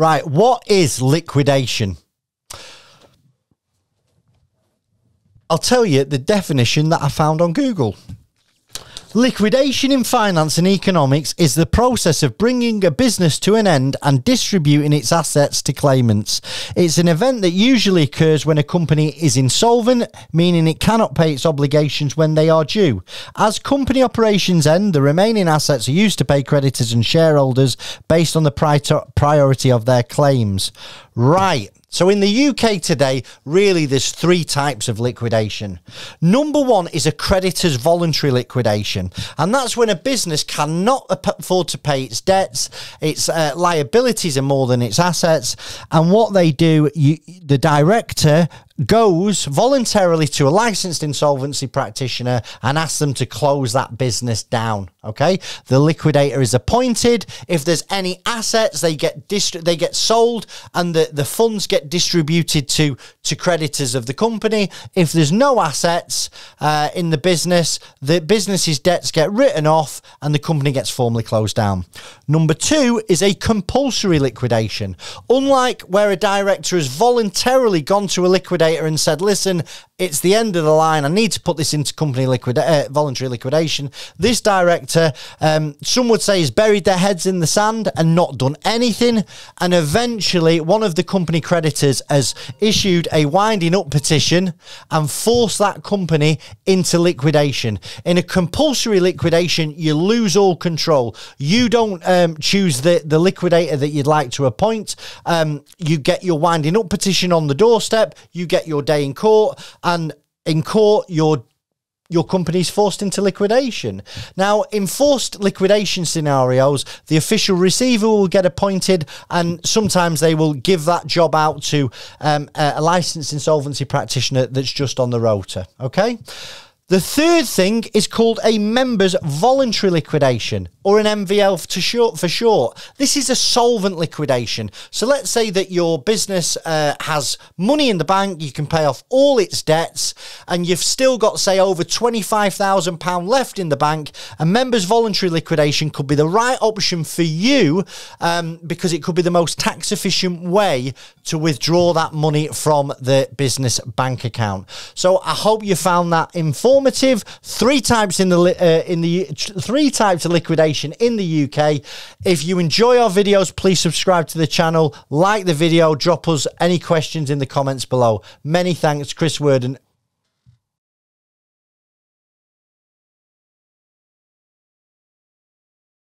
Right, what is liquidation? I'll tell you the definition that I found on Google. Liquidation in finance and economics is the process of bringing a business to an end and distributing its assets to claimants. It's an event that usually occurs when a company is insolvent, meaning it cannot pay its obligations when they are due. As company operations end, the remaining assets are used to pay creditors and shareholders based on the priority of their claims. Right. So in the UK today, really there's three types of liquidation. Number one is a creditor's voluntary liquidation. And that's when a business cannot afford to pay its debts, its liabilities are more than its assets. And what they do, the director goes voluntarily to a licensed insolvency practitioner and asks them to close that business down. Okay, the liquidator is appointed. If there's any assets, they get sold, and the funds get distributed to creditors of the company. If there's no assets in the business's debts get written off, and the company gets formally closed down. Number two is a compulsory liquidation. Unlike where a director has voluntarily gone to a liquidator and said, listen, it's the end of the line, I need to put this into company voluntary liquidation, this director, some would say, has buried their heads in the sand and not done anything, and eventually one of the company creditors has issued a winding up petition and forced that company into liquidation. In a compulsory liquidation, you lose all control. You don't choose the liquidator that you'd like to appoint. You get your winding up petition on the doorstep, you get your day in court, and in court your company's forced into liquidation. Now, in forced liquidation scenarios, the official receiver will get appointed, and sometimes they will give that job out to a licensed insolvency practitioner that's just on the rota. Okay. The third thing is called a member's voluntary liquidation, or an MVL for short. This is a solvent liquidation. So let's say that your business has money in the bank, you can pay off all its debts, and you've still got, say, over £25,000 left in the bank. A member's voluntary liquidation could be the right option for you because it could be the most tax-efficient way to withdraw that money from the business bank account. So I hope you found that informative. Three types three types of liquidation in the UK. If you enjoy our videos, please subscribe to the channel, like the video, drop us any questions in the comments below. Many thanks, Chris Worden.